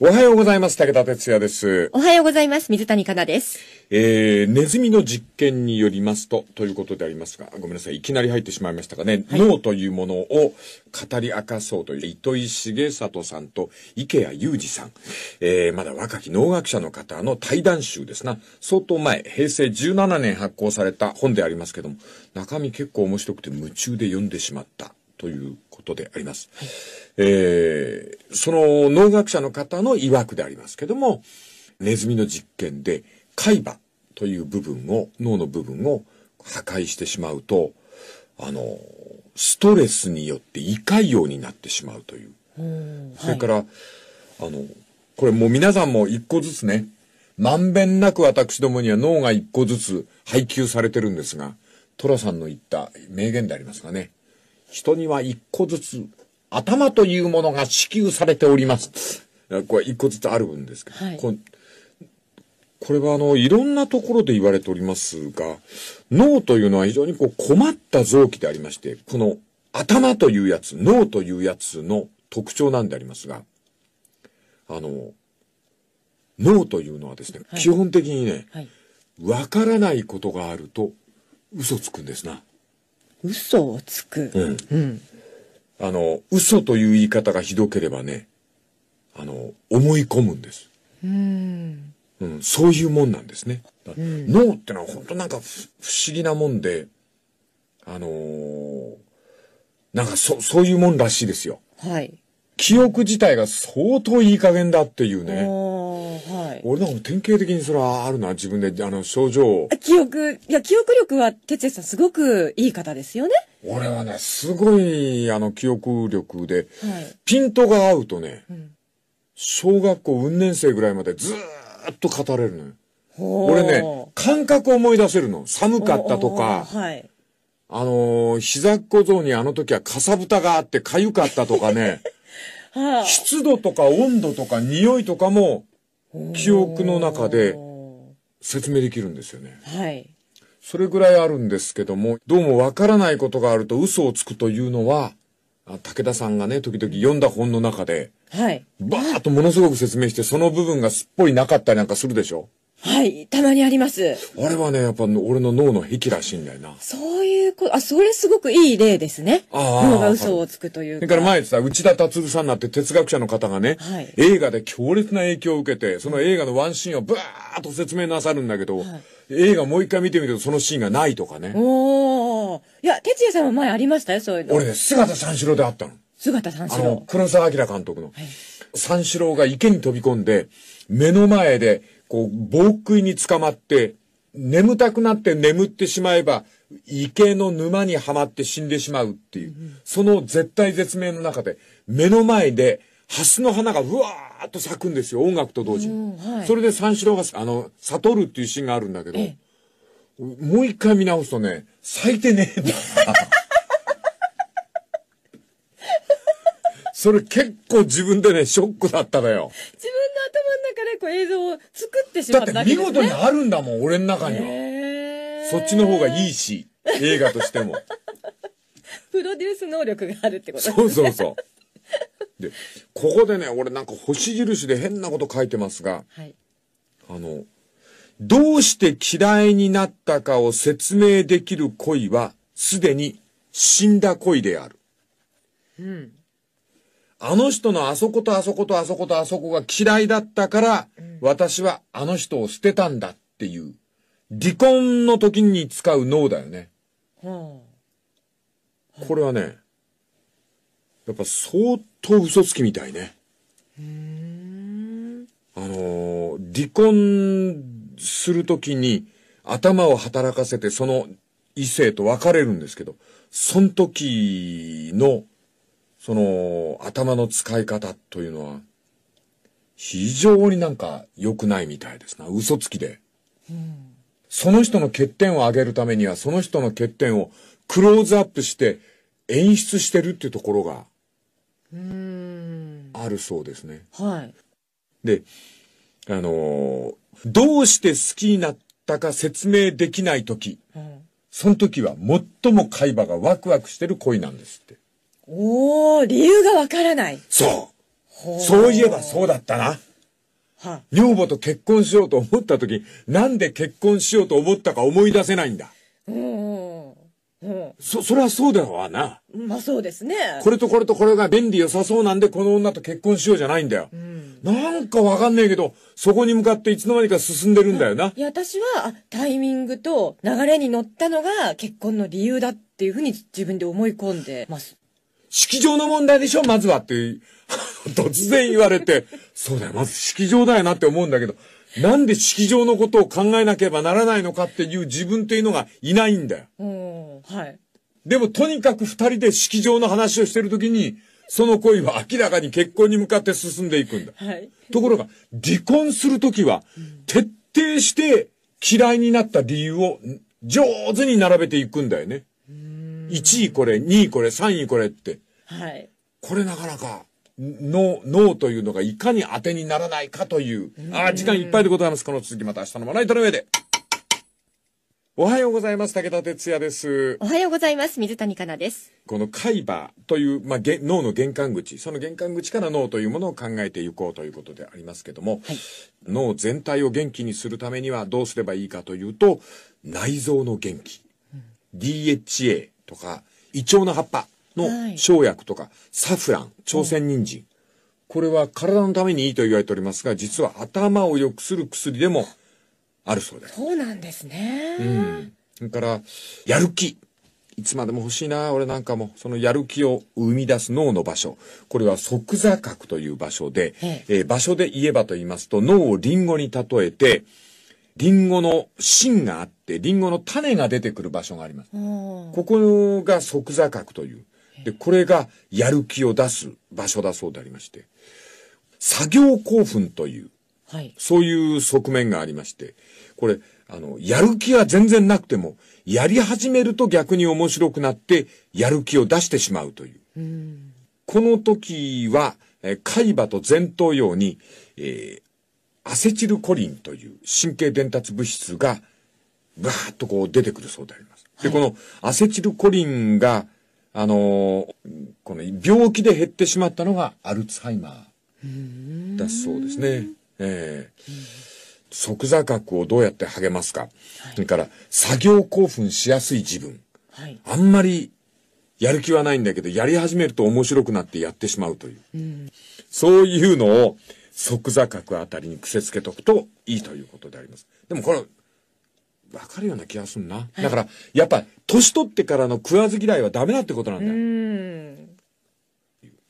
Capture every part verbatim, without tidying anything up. おはようございます。武田哲也です。おはようございます。水谷香奈です。えー、ネズミの実験によりますとということでありますが、ごめんなさい、いきなり入ってしまいましたがね、はい、脳というものを語り明かそうという糸井重里さんと池谷裕二さん、えー、まだ若き脳学者の方の対談集ですな。相当前、へいせいじゅうななねん発行された本でありますけども、中身結構面白くて夢中で読んでしまったということであります。はい、えー、その脳学者の方の曰くでありますけども、ネズミの実験で海馬という部分を、脳の部分を破壊してしまうと、あの、ストレスによって胃潰瘍になってしまうという。うん、それから、はい、あの、これもう皆さんも一個ずつね、まんべんなく私どもには脳が一個ずつ配給されてるんですが、寅さんの言った名言でありますがね、人には一個ずつ頭というものが支給されております。これ一個ずつあるんですけど、はい、こ, これはあのいろんなところで言われておりますが、脳というのは非常にこう困った臓器でありまして、この頭というやつ、脳というやつの特徴なんでありますが、あの脳というのはですね、はい、基本的にね、わ、はい、からないことがあると嘘つくんですな。嘘をつく。うん。うん、あの、嘘という言い方がひどければね、あの、思い込むんです。うん。うん、そういうもんなんですね。うん、脳ってのは本当なんか不思議なもんで、あのー、なんかそ、そういうもんらしいですよ。はい。記憶自体が相当いい加減だっていうね。はい、俺なんか典型的にそれはあるな、自分で、あの、症状を。記憶、いや、記憶力は、哲也さんすごくいい方ですよね。俺はね、すごい、あの、記憶力で、はい、ピントが合うとね、うん、小学校うん年生ぐらいまでずーっと語れるのよ。俺ね、感覚思い出せるの。寒かったとか、はい、あの、膝小僧にあの時はかさぶたがあってかゆかったとかね、はあ、湿度とか温度とか匂いとかも、記憶の中で説明できるんですよね。はい。それぐらいあるんですけども、どうもわからないことがあると嘘をつくというのは、武田さんがね、時々読んだ本の中で、はい。バーッとものすごく説明して、その部分がすっぽりなかったりなんかするでしょ？はい。たまにあります。あれはね、やっぱ俺の脳の癖らしいんだよな。そういうこと、あ、それすごくいい例ですね。脳が嘘をつくというか。だから前でさ、内田達さんなんて哲学者の方がね、はい、映画で強烈な影響を受けて、その映画のワンシーンをブワーッと説明なさるんだけど、はい、映画もう一回見てみるとそのシーンがないとかね。おー。いや、哲也さんは前ありましたよ、そういうの。俺ね、姿三四郎であったの。姿三四郎。あの、黒澤明監督の。はい、三四郎が池に飛び込んで、目の前で、こう、棒食いに捕まって、眠たくなって眠ってしまえば、池の沼にはまって死んでしまうっていう、うん、その絶対絶命の中で、目の前で、ハスの花がうわーっと咲くんですよ、音楽と同時に。はい、それで三四郎が、あの、悟るっていうシーンがあるんだけど、もう一回見直すとね、咲いてねえんだ。それ結構自分でね、ショックだったのよ。自分の頭の中でこう映像を作ってしまっただけですね。だって見事にあるんだもん、俺の中には。そっちの方がいいし、映画としても。プロデュース能力があるってことですね。そうそうそう。で、ここでね、俺なんか星印で変なこと書いてますが、はい、あの、どうして嫌いになったかを説明できる恋は、すでに死んだ恋である。うん。あの人のあそことあそことあそことあそこが嫌いだったから、私はあの人を捨てたんだっていう、離婚の時に使う脳だよね。これはね、やっぱ相当嘘つきみたいね。あの、離婚する時に頭を働かせてその異性と別れるんですけど、その時の、その頭の使い方というのは非常になんか良くないみたいですな。嘘つきで、うん、その人の欠点を上げるためにはその人の欠点をクローズアップして演出してるっていうところがあるそうですね。はい。で、あのー、どうして好きになったか説明できない時、うん、その時は最も海馬がワクワクしてる恋なんですって。おー、理由がわからない。そう。そういえばそうだったな。はい、女房と結婚しようと思った時、なんで結婚しようと思ったか思い出せないんだ。うんうん、そ、それはそうだわな。まあそうですね。これとこれとこれが便利良さそうなんで、この女と結婚しようじゃないんだよ。うん、なんかわかんねえけど、そこに向かっていつの間にか進んでるんだよな。うん、いや、私は、タイミングと流れに乗ったのが結婚の理由だっていうふうに自分で思い込んでます。式場の問題でしょ、まずはっていう、突然言われて、そうだよ、まず式場だよなって思うんだけど、なんで式場のことを考えなければならないのかっていう自分っていうのがいないんだよ。うん、はい。でもとにかく二人で式場の話をしてるときに、その恋は明らかに結婚に向かって進んでいくんだ。はい。ところが、離婚するときは、徹底して嫌いになった理由を上手に並べていくんだよね。いちいこれ、にいこれ、さんいこれって。はい。これなかなか、ノー、ノーというのがいかに当てにならないかという。ああ、時間いっぱいでございます。この続きまた明日のまな板の上で。おはようございます。武田鉄矢です。おはようございます。水谷香奈です。この海馬という、まあ、脳の玄関口、その玄関口から脳というものを考えていこうということでありますけども、はい、脳全体を元気にするためにはどうすればいいかというと、内臓の元気、うん、ディーエイチエー、とかイチョウの葉っぱの生薬とか、はい、サフラン、朝鮮人参、うん、これは体のためにいいと言われておりますが、実は頭を良くする薬でもあるそうです。そうなんですね。うん。それからやる気、いつまでも欲しいな俺なんかも、そのやる気を生み出す脳の場所、これは側坐核という場所で、ええ、場所で言えばと言いますと、脳をリンゴに例えて、リンゴの芯があって、リンゴの種が出てくる場所があります。ここが側坐核という。で、これがやる気を出す場所だそうでありまして。作業興奮という、はい、そういう側面がありまして。これ、あの、やる気は全然なくても、やり始めると逆に面白くなって、やる気を出してしまうという。うんこの時は、海馬と前頭葉に、えーアセチルコリンという神経伝達物質がバーッとこう出てくるそうであります。はい、で、このアセチルコリンが、あのー、この病気で減ってしまったのがアルツハイマーだそうですね。えー、側坐核をどうやって励ますか。はい、それから作業興奮しやすい自分。はい、あんまりやる気はないんだけど、やり始めると面白くなってやってしまうという。うんそういうのを、側坐核あたりに癖つけとくといいということであります。でもこれ、わかるような気がするな。はい、だから、やっぱ、年取ってからの食わず嫌いはダメだってことなんだよ。うん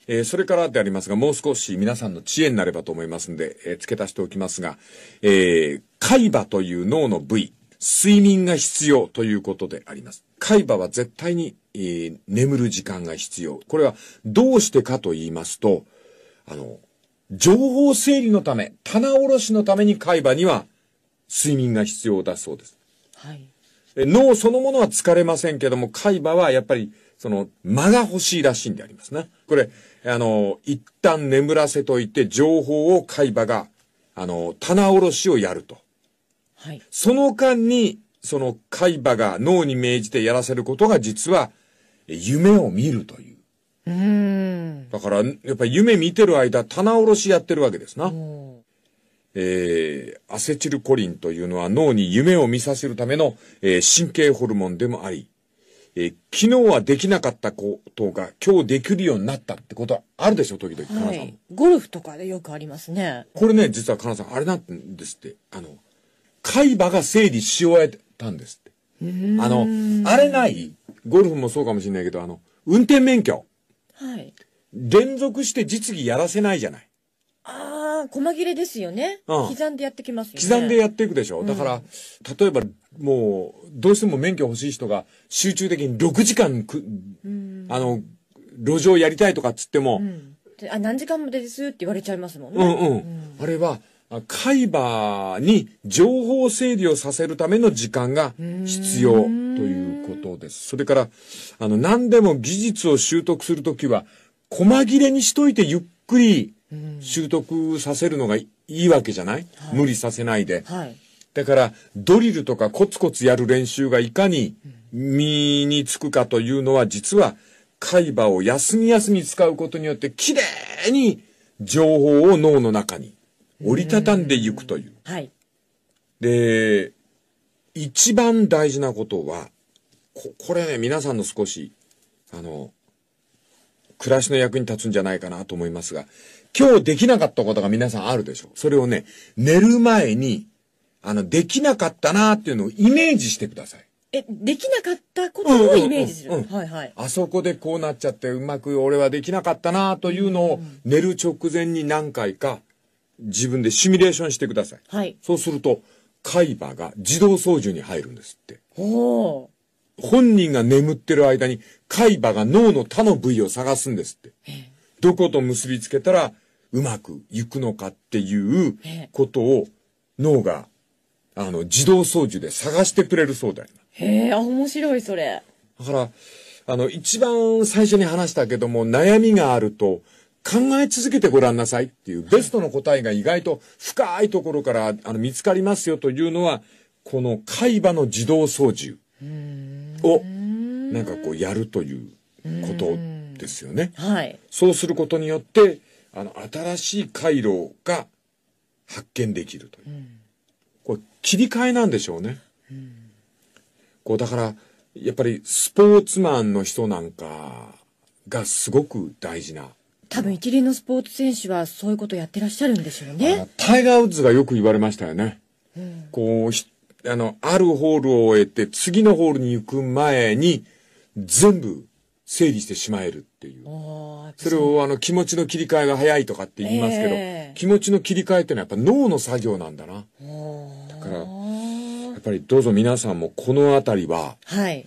えー、それからでありますが、もう少し皆さんの知恵になればと思いますんで、えー、付け足しておきますが、えー、海馬という脳の部位、睡眠が必要ということであります。海馬は絶対に、えー、眠る時間が必要。これはどうしてかと言いますと、あの、情報整理のため、棚卸しのために海馬には睡眠が必要だそうです。はい。脳そのものは疲れませんけども、海馬はやっぱり、その、間が欲しいらしいんでありますね。これ、あの、一旦眠らせといて、情報を海馬が、あの、棚卸しをやると。はい。その間に、その海馬が脳に命じてやらせることが、実は、夢を見るという。うんだから、やっぱり夢見てる間、棚卸しやってるわけですな。うんえー、アセチルコリンというのは脳に夢を見させるための、えー、神経ホルモンでもあり、えー、昨日はできなかったことが今日できるようになったってことはあるでしょ、時々、はい、かなさん。ゴルフとかでよくありますね。これね、実はかなさん、あれなんですって、あの、海馬が整理し終えたんですって。うんあの、あれないゴルフもそうかもしれないけど、あの、運転免許。はい、連続して実技やらせないじゃない。ああ、細切れですよね。うん、刻んでやってきますよね。刻んでやっていくでしょ。だから、うん、例えば、もう、どうしても免許欲しい人が集中的にろくじかんく、うん、あの、路上やりたいとかっつっても、うん、あ、何時間もですって言われちゃいますもんね。うんうん。うん、あれは、海馬に情報整理をさせるための時間が必要ということです。それから、あの、何でも技術を習得するときは、細切れにしといてゆっくり習得させるのがいいわけじゃない、はい、無理させないで。はい、だから、ドリルとかコツコツやる練習がいかに身につくかというのは、実は海馬を休み休み使うことによって、きれいに情報を脳の中に折りたたんでいくという。はい。で、一番大事なことは、こ、これね、皆さんの少し、あの、暮らしの役に立つんじゃないかなと思いますが、今日できなかったことが皆さんあるでしょ。それをね、寝る前に、あの、できなかったなーっていうのをイメージしてください。え、できなかったことをイメージする。はいはい。あそこでこうなっちゃってうまく俺はできなかったなというのを寝る直前に何回か自分でシミュレーションしてください。はい。そうすると海馬が自動操縦に入るんですって。ほう。本人が眠ってる間に海馬が脳の他の部位を探すんですって。どこと結びつけたらうまくいくのかっていうことを脳があの自動操縦で探してくれるそうだよ。へえ、面白いそれ。だから、あの、一番最初に話したけども、悩みがあると、考え続けてごらんなさいっていう、ベストの答えが意外と深いところから、あの、見つかりますよというのは、この海馬の自動操縦を、なんかこう、やるということですよね。はい。そうすることによって、あの、新しい回路が発見できるという。うん、これ、切り替えなんでしょうね。うん、こうだからやっぱりスポーツマンの人なんかがすごく大事な、多分一流のスポーツ選手はそういうことをやってらっしゃるんでしょうね。タイガー・ウッズがよく言われましたよね、うん、こうあのあるホールを終えて次のホールに行く前に全部整理してしまえるっていう、それをあの気持ちの切り替えが早いとかって言いますけど、えー、気持ちの切り替えってのはやっぱ脳の作業なんだな。だからやっぱりどうぞ皆さんもこのあたりは、はい、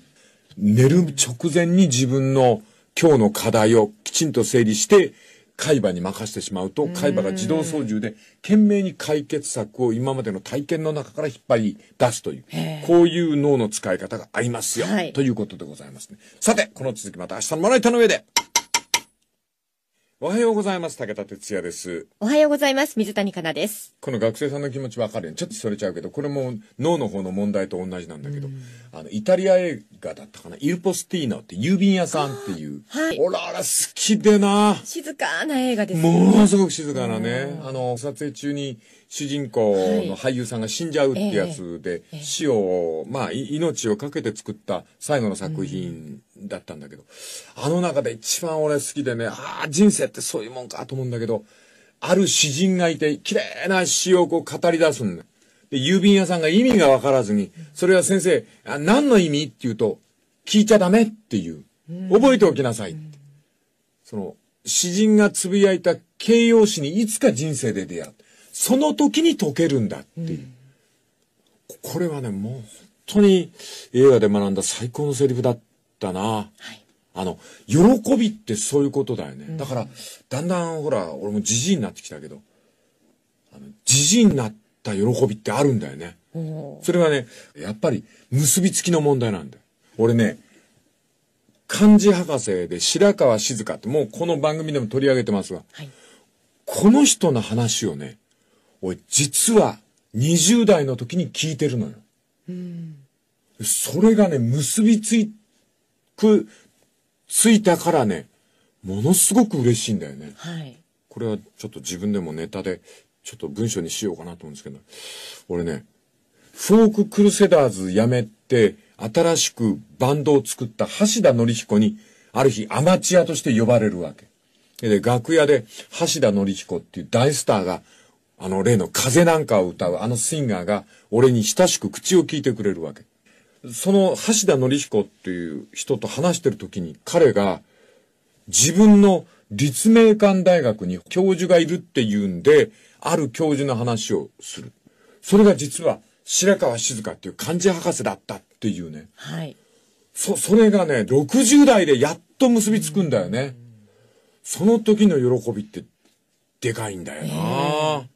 寝る直前に自分の今日の課題をきちんと整理して海馬に任せてしまうと、海馬が自動操縦で懸命に解決策を今までの体験の中から引っ張り出すという、こういう脳の使い方がありますよ、はい、ということでございますね。さて、この続きまた明日のまな板の上で。おはようございます。武田哲也です。おはようございます。水谷香奈です。この学生さんの気持ちわかるよね。ちょっとそれちゃうけど、これも脳の方の問題と同じなんだけど、あの、イタリア映画だったかな。イルポスティーノって郵便屋さんっていう。はい。おらあら、好きでな。静かな映画ですね。ものすごく静かなね。あの、撮影中に主人公の俳優さんが死んじゃうってやつで、はい、死を、まあ、命をかけて作った最後の作品だったんだけど、あの中で一番俺好きでね、ああ、人生ってそういうもんかと思うんだけど、ある詩人がいて綺麗な詩をこう語り出すんだ。で、郵便屋さんが意味が分からずに、それは先生あ何の意味って言うと、聞いちゃダメっていう、覚えておきなさいって。その詩人がつぶやいた形容詞にいつか人生で出会う、その時に解けるんだっていう、うん、これはね、もう本当に映画で学んだ最高のセリフだったな。はい、あの、喜びってそういうことだよね。だから、だんだんほら、俺もじじいになってきたけど、あの、じじいになった喜びってあるんだよね。それはね、やっぱり結びつきの問題なんだよ。俺ね、漢字博士で白川静香ってもうこの番組でも取り上げてますが、はい、この人の話をね、俺実はにじゅう代の時に聞いてるのよ。うん、それがね、結びつく、ついたからね、ものすごく嬉しいんだよね。はい。これはちょっと自分でもネタで、ちょっと文章にしようかなと思うんですけど、俺ね、フォーククルセダーズ辞めて、新しくバンドを作った橋田紀彦に、ある日アマチュアとして呼ばれるわけ。で、楽屋で橋田紀彦っていう大スターが、あの例の風なんかを歌うあのシンガーが、俺に親しく口を聞いてくれるわけ。その橋田紀彦っていう人と話してる時に、彼が自分の立命館大学に教授がいるっていうんで、ある教授の話をする。それが実は白川静香っていう漢字博士だったっていうね。はい。そ、それがね、ろくじゅう代でやっと結びつくんだよね。その時の喜びってでかいんだよな。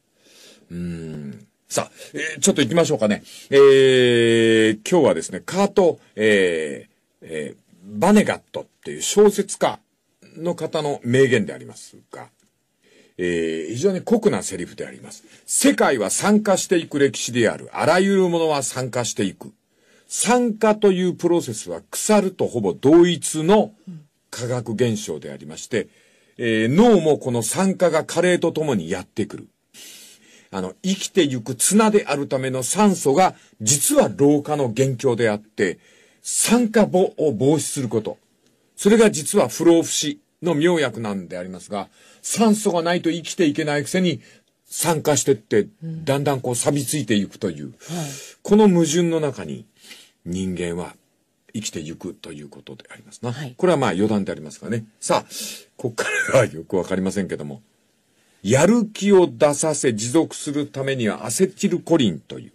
うん。さあ、えー、ちょっと行きましょうかね。えー、今日はですね、カート、えーえー、バネガットっていう小説家の方の名言でありますが、えー、非常に酷なセリフであります。世界は酸化していく歴史である。あらゆるものは酸化していく。酸化というプロセスは腐るとほぼ同一の化学現象でありまして、えー、脳もこの酸化が加齢とともにやってくる。あの、生きてゆく綱であるための酸素が、実は老化の元凶であって、酸化を防止すること。それが実は不老不死の妙薬なんでありますが、酸素がないと生きていけないくせに、酸化してって、だんだんこう錆びついていくという、うんはい、この矛盾の中に、人間は生きてゆくということでありますな。はい、これはまあ余談でありますがね。さあ、ここからはよくわかりませんけども、やる気を出させ持続するためにはアセチルコリンという、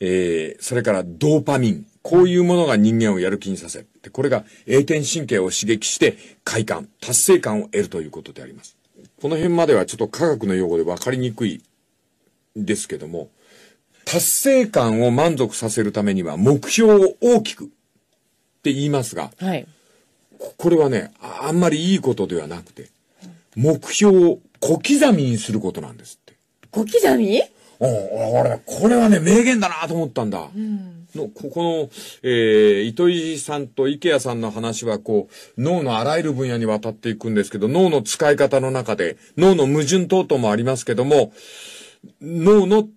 えー、それからドーパミン、こういうものが人間をやる気にさせる。で、これが栄転神経を刺激して快感、達成感を得るということであります。この辺まではちょっと科学の用語で分かりにくいですけども、達成感を満足させるためには目標を大きくって言いますが、はい、これはね、あんまりいいことではなくて、目標を小刻みにすることなんですって。小刻み？うん、俺、これはね、名言だなと思ったんだ。うん、のここの、えー、糸井さんと池谷さんの話は、こう、脳のあらゆる分野にわたっていくんですけど、脳の使い方の中で、脳の矛盾等々もありますけども、脳の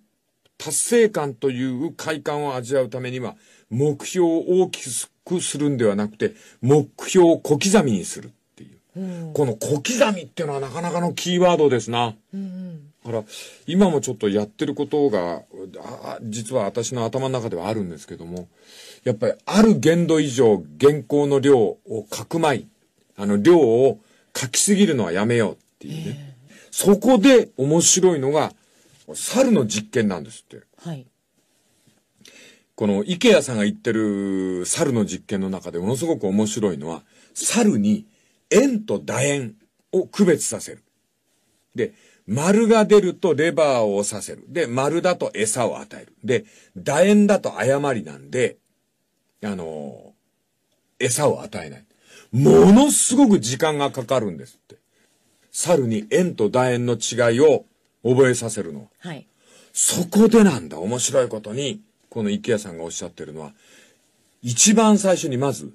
達成感という快感を味わうためには、目標を大きくするんではなくて、目標を小刻みにする。うん、この小刻みっていうのはなかなかのキーワードですな。うんうん、だから今もちょっとやってることがあ、実は私の頭の中ではあるんですけども、やっぱりある限度以上原稿の量を書くまい、あの量を書きすぎるのはやめようっていうね。えー、そこで面白いのが猿の実験なんですって。はい。この池谷さんが言ってる猿の実験の中でものすごく面白いのは、猿に円と楕円を区別させる。で、丸が出るとレバーを押させる。で、丸だと餌を与える。で、楕円だと誤りなんで、あのー、餌を与えない。ものすごく時間がかかるんですって。猿に円と楕円の違いを覚えさせるのは。はい。そこでなんだ。面白いことに、この池谷さんがおっしゃってるのは、一番最初にまず、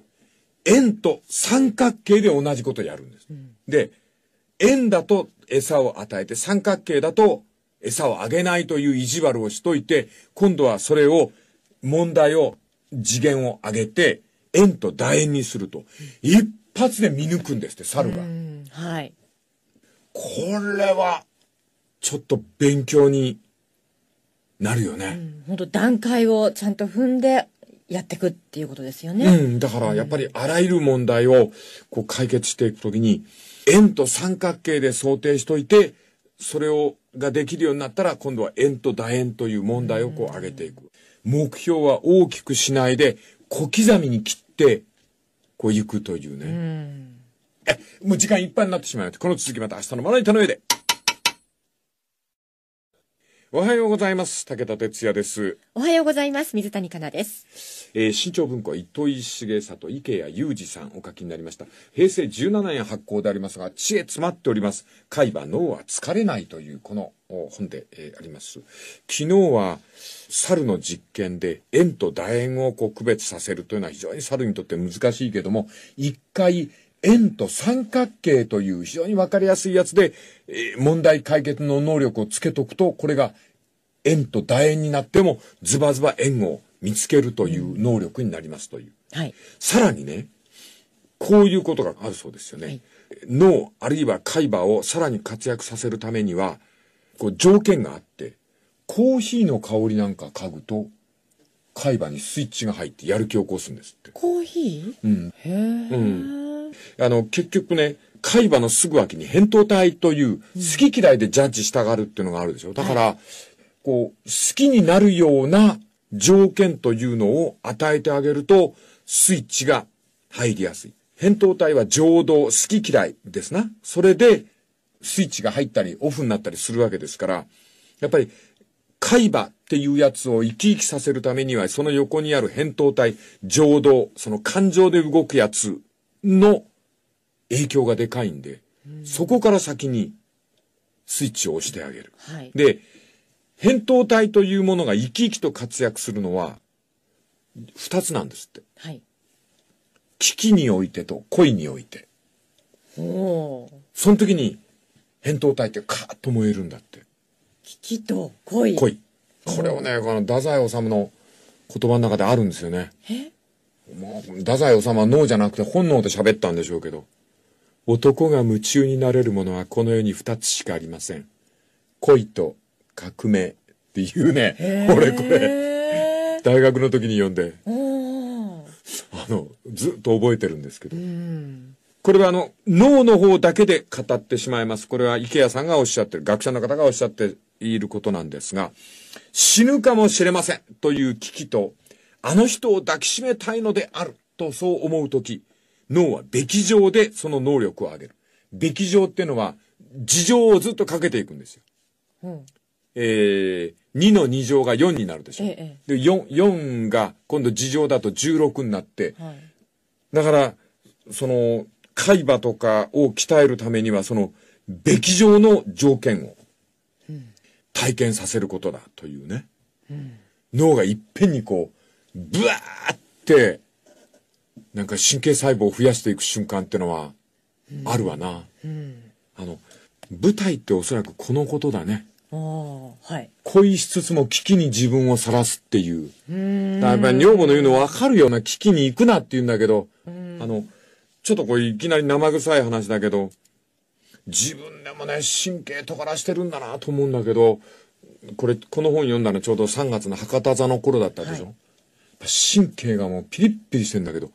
円と三角形で同じことをやるんです。うん、で、円だと餌を与えて、三角形だと餌をあげないという意地悪をしといて、今度はそれを、問題を、次元を上げて、円と楕円にすると、一発で見抜くんですって、猿が。うん、はい。これは、ちょっと勉強になるよね。本当、うん、段階をちゃんと踏んで、やっていくっていうことですよね。うん。だからやっぱりあらゆる問題をこう解決していくときに、円と三角形で想定しといて、それを、ができるようになったら今度は円と楕円という問題をこう上げていく。目標は大きくしないで、小刻みに切って、こう行くというね。うん。え、もう時間いっぱいになってしまうので、この続きまた明日のまな板の上で。おはようございます。武田哲也です。おはようございます。水谷香奈です。えー、新潮文庫、糸井重里、池谷裕二さんお書きになりました。へいせいじゅうななねん発行でありますが、知恵詰まっております。海馬脳は疲れないというこの本で、えー、あります。昨日は猿の実験で円と楕円をこう区別させるというのは非常に猿にとって難しいけども、一回円と三角形という非常にわかりやすいやつで、えー、問題解決の能力をつけとくと、これが円と楕円になってもズバズバ円を見つけるという能力になりますという。うん、はい。さらにね、こういうことがあるそうですよね。はい、脳、あるいは海馬をさらに活躍させるためには、こう条件があって、コーヒーの香りなんか嗅ぐと、海馬にスイッチが入ってやる気を起こすんですって。コーヒー？うん。へー。うん。あの、結局ね、海馬のすぐ脇に扁桃体という、好き嫌いでジャッジしたがるっていうのがあるでしょ。だから、はい、こう、好きになるような条件というのを与えてあげると、スイッチが入りやすい。扁桃体は情動、好き嫌いですな。それで、スイッチが入ったり、オフになったりするわけですから、やっぱり、海馬っていうやつを生き生きさせるためには、その横にある扁桃体、情動、その感情で動くやつ、の影響がでかいんで、うん、そこから先にスイッチを押してあげる。はい、で、扁桃体というものが生き生きと活躍するのは二つなんですって。はい、危機においてと恋において。おー。その時に扁桃体ってカーッと燃えるんだって。危機と恋。恋。これをね、この太宰治の言葉の中であるんですよね。え？もう太宰治は脳じゃなくて本能で喋ったんでしょうけど、男が夢中になれるものはこの世に二つしかありません。恋と革命っていうね、俺これ大学の時に読んで、あのずっと覚えてるんですけど、うん、これはあの脳の方だけで語ってしまいます。これは池谷さんがおっしゃってる、学者の方がおっしゃっていることなんですが、死ぬかもしれませんという危機と、あの人を抱きしめたいのであるとそう思うとき、脳はべき上でその能力を上げる。べき上っていうのは事情をずっとかけていくんですよ。うん、えー、にのに乗がよんになるでしょ。ええ、で 4, 4が今度事情だとじゅうろくになって、はい、だからその海馬とかを鍛えるためにはそのべき上の条件を体験させることだというね、うん、脳がいっぺんにこうブワーってなんか神経細胞を増やしていく瞬間ってのはあるわな、うんうん、あの舞台っておそらくこのことだね。はい、恋しつつも危機に自分をさらすっていう、うん、だからやっぱり女房の言うの分かるような、危機に行くなって言うんだけど、うん、あのちょっとこういきなり生臭い話だけど、自分でもね神経尖らしてるんだなと思うんだけど、これこの本読んだのちょうどさんがつの博多座の頃だったでしょ、はい、神経がもうピリッピリしてんだけど、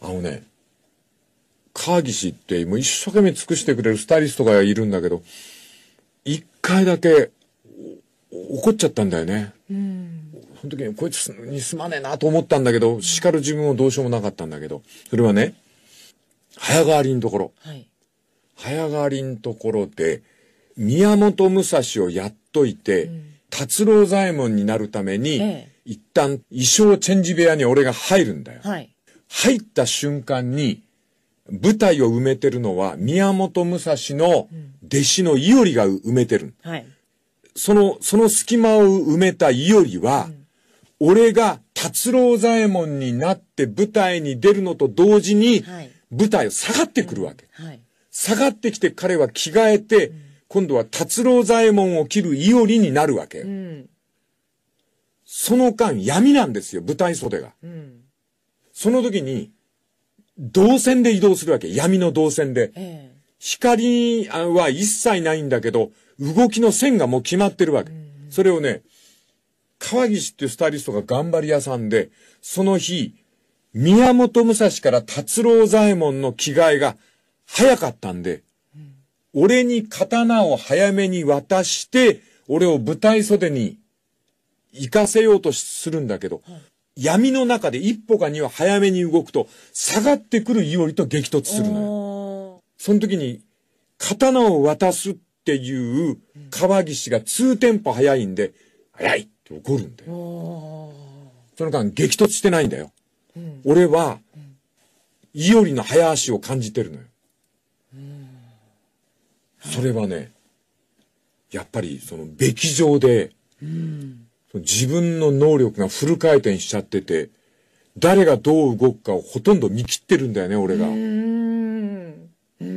あのね、川岸ってもう一生懸命尽くしてくれるスタイリストがいるんだけど、一回だけ怒っちゃったんだよね。うん、その時にこいつにすまねえなと思ったんだけど、叱る自分もどうしようもなかったんだけど、それはね、早変わりのところ。はい、早変わりのところで、宮本武蔵をやっといて、うん、達郎左衛門になるために、ええ、一旦衣装チェンジ部屋に俺が入るんだよ。はい、入った瞬間に舞台を埋めてるのは宮本武蔵の弟子の伊織が埋めてる、うん、はい、そのその隙間を埋めた伊織は、うん、俺が達郎左衛門になって舞台に出るのと同時に舞台を下がってくるわけ、はいはい、下がってきて彼は着替えて、うん、今度は達郎左衛門を着る伊織になるわけ、うん、その間闇なんですよ、舞台袖が、うん、その時に動線で移動するわけ、闇の動線で、えー、光は一切ないんだけど動きの線がもう決まってるわけ、うん、それをね、川岸っていうスタイリストが頑張り屋さんで、その日宮本武蔵から達郎左衛門の着替えが早かったんで、うん、俺に刀を早めに渡して俺を舞台袖に行かせようとするんだけど、はい、闇の中で一歩か二歩早めに動くと下がってくる伊織と激突するのよ。その時に刀を渡すっていう川岸がにテンポ早いんで、早いって怒るんだよ。その間激突してないんだよ、うん、俺は伊織の早足を感じてるのよ、うん、はい、それはね、やっぱりそのべき上で、うん、自分の能力がフル回転しちゃってて、誰がどう動くかをほとんど見切ってるんだよね、俺が。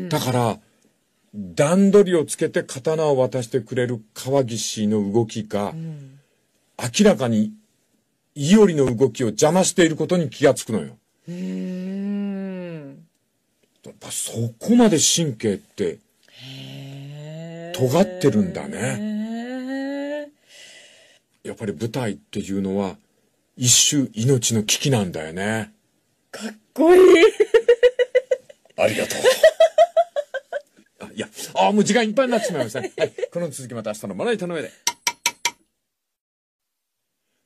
だから段取りをつけて刀を渡してくれる川岸の動きが、明らかに伊織の動きを邪魔していることに気がつくのよ。うーん、やっぱそこまで神経って尖ってるんだね。やっぱり舞台っていうのは一種命の危機なんだよね。かっこいいありがとうあ、いや、あ、もう時間いっぱいになってしまいましたね、はい、この続きまた明日のまな板の上で。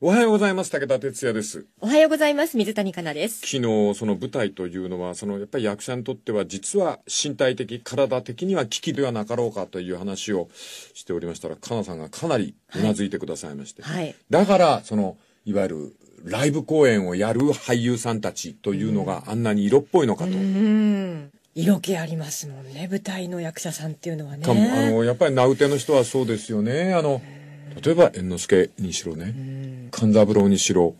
おはようございます、武田鉄矢です。おはようございます、水谷香奈です。昨日その舞台というのは、そのやっぱり役者にとっては実は身体的体的には危機ではなかろうかという話をしておりましたら、香奈さんがかなりうなずいてくださいまして、はいはい、だからそのいわゆるライブ公演をやる俳優さんたちというのがあんなに色っぽいのかと。うん、色気ありますもんね、舞台の役者さんっていうのはね。かもあのやっぱり名うての人はそうですよね。あの例えば猿之助にしろね、勘三郎にしろ、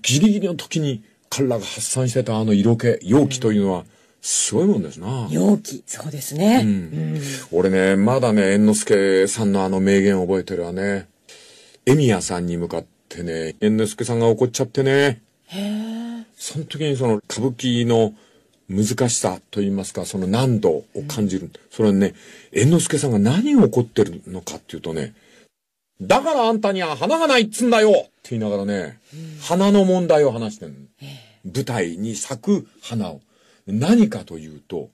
ギリギリの時に彼らが発散してたあの色気、容器というのは、すごいもんですな。容器。そうですね。うんうん、俺ね、まだね、猿之助さんのあの名言覚えてるわね。エミヤさんに向かってね、猿之助さんが怒っちゃってね。へー。その時にその歌舞伎の難しさと言いますか、その難度を感じる。うん、それはね、猿之助さんが何を怒ってるのかっていうとね、だからあんたには花がないっつんだよって言いながらね、うん、花の問題を話してる。舞台に咲く花を。何かというと、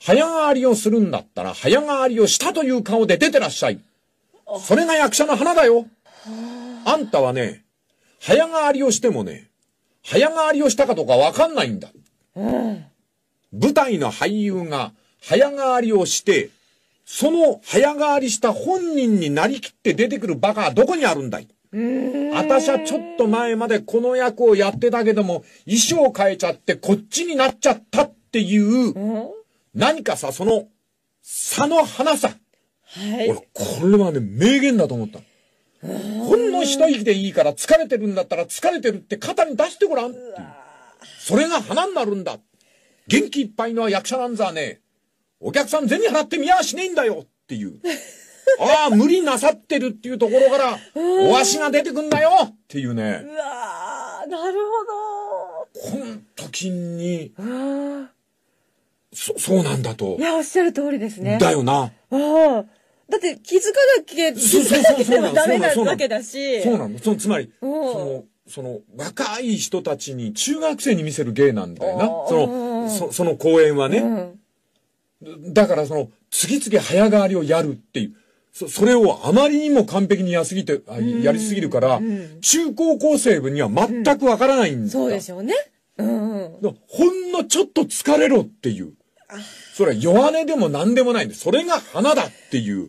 早変わりをするんだったら、早変わりをしたという顔で出てらっしゃい。それが役者の花だよ。あんたはね、早変わりをしてもね、早変わりをしたかどうかわかんないんだ。うん、舞台の俳優が早変わりをして、その早変わりした本人になりきって出てくるバカはどこにあるんだい。あたしはちょっと前までこの役をやってたけども、衣装変えちゃってこっちになっちゃったっていう、うん、何かさ、その差の花さ。はい、俺、これはね、名言だと思った。ほんの一息でいいから疲れてるんだったら疲れてるって肩に出してごらんっていう。それが花になるんだ。元気いっぱいの役者なんざね、お客さん銭払ってみやしねえんだよっていう。ああ、無理なさってるっていうところから、お足が出てくんだよっていうね。うわー、なるほど。この時に、そ、そうなんだと。いや、おっしゃる通りですね。だよな。ああ。だって気づかなきゃ、気づかなきゃダメなわけだし。そうなの。その、つまり、その、その、若い人たちに、中学生に見せる芸なんだよな。その、そ、その公演はね。うん、だからその、次々早変わりをやるっていう。そ, それをあまりにも完璧にやすぎて、やりすぎるから、うん、中高校生部には全くわからないんだ、うん、そうでしょうね。うん、ほんのちょっと疲れろっていう。それは弱音でも何でもないんで、それが花だっていう。なるほ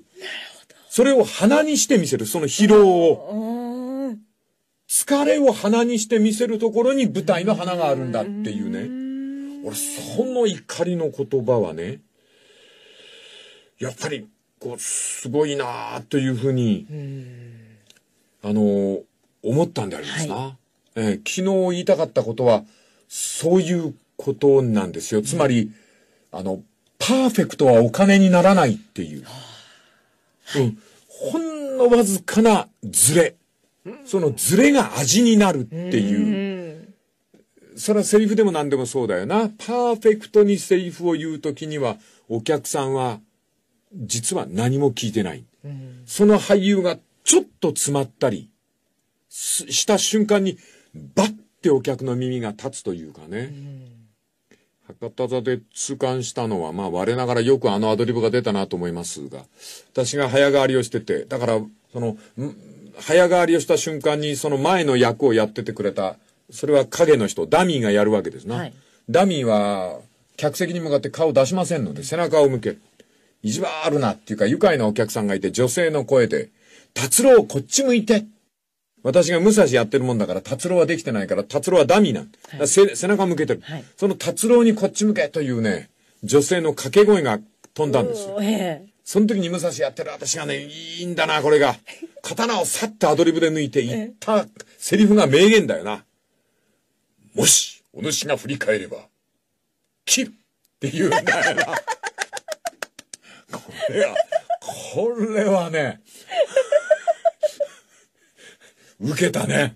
ど。それを花にして見せる、その疲労を。うん、疲れを花にして見せるところに舞台の花があるんだっていうね。うん、俺、その怒りの言葉はね、やっぱり、こうすごいなというふうに、あの、思ったんでありますな、はい。えー、昨日言いたかったことは、そういうことなんですよ。つまり、うん、あの、パーフェクトはお金にならないっていう。はい、うん。ほんのわずかなズレ。そのズレが味になるっていう。うん、それはセリフでも何でもそうだよな。パーフェクトにセリフを言うときには、お客さんは、実は何も聞いてない。うん、その俳優がちょっと詰まったりした瞬間にバッてお客の耳が立つというかね。うん、博多座で痛感したのは、まあ我ながらよくあのアドリブが出たなと思いますが、私が早変わりをしてて、だからその早変わりをした瞬間にその前の役をやっててくれた、それは影の人、ダミーがやるわけですな。はい、ダミーは客席に向かって顔を出しませんので、うん、背中を向ける。意地はあるなっていうか、愉快なお客さんがいて、女性の声で、達郎こっち向いて。私が武蔵やってるもんだから、達郎はできてないから、達郎はダミーなん。はい、背, 背中向けてる。はい、その達郎にこっち向けというね、女性の掛け声が飛んだんですよ。えー、その時に武蔵やってる私がね、いいんだな、これが。刀をさっとアドリブで抜いて言ったセリフが名言だよな。えー、もし、お主が振り返れば、切るって言うんだよな。これは、これはね、受けたね。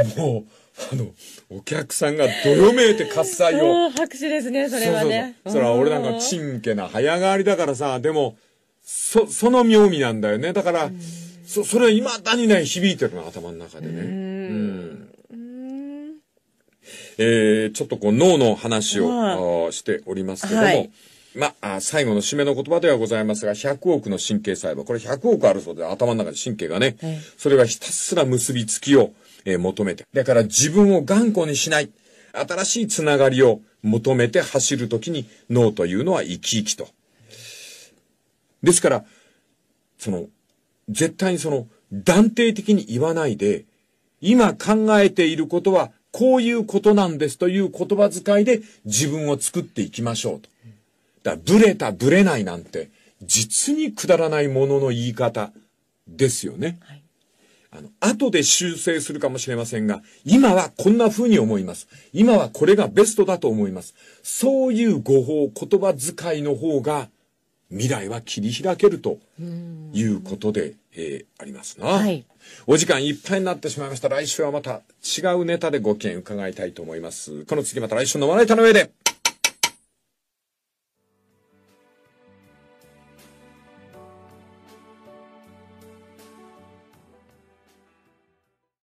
はい、もう、あの、お客さんがどよめいて喝采を。拍手ですね、それはね。そうそうそう。それは俺なんかちんけな早変わりだからさ、でも、そ、その妙味なんだよね。だから、そ、それは未だにね、響いてるの、頭の中でね。うん。えー、ちょっとこう、脳の話をしておりますけども、はい、まあ、最後の締めの言葉ではございますが、ひゃくおくの神経細胞。これひゃくおくあるそうで、頭の中で神経がね。はい、それがひたすら結びつきを、えー、求めて。だから自分を頑固にしない。新しいつながりを求めて走るときに脳というのは生き生きと。ですから、その、絶対にその、断定的に言わないで、今考えていることはこういうことなんですという言葉遣いで自分を作っていきましょうと。ブレた、ブレないなんて、実にくだらないものの言い方ですよね。はい、あの、後で修正するかもしれませんが、今はこんな風に思います。今はこれがベストだと思います。そういう語法、言葉遣いの方が、未来は切り開けるということで、えー、ありますな、はい。お時間いっぱいになってしまいました。来週はまた違うネタでご意見伺いたいと思います。この次また来週のまな板の上で。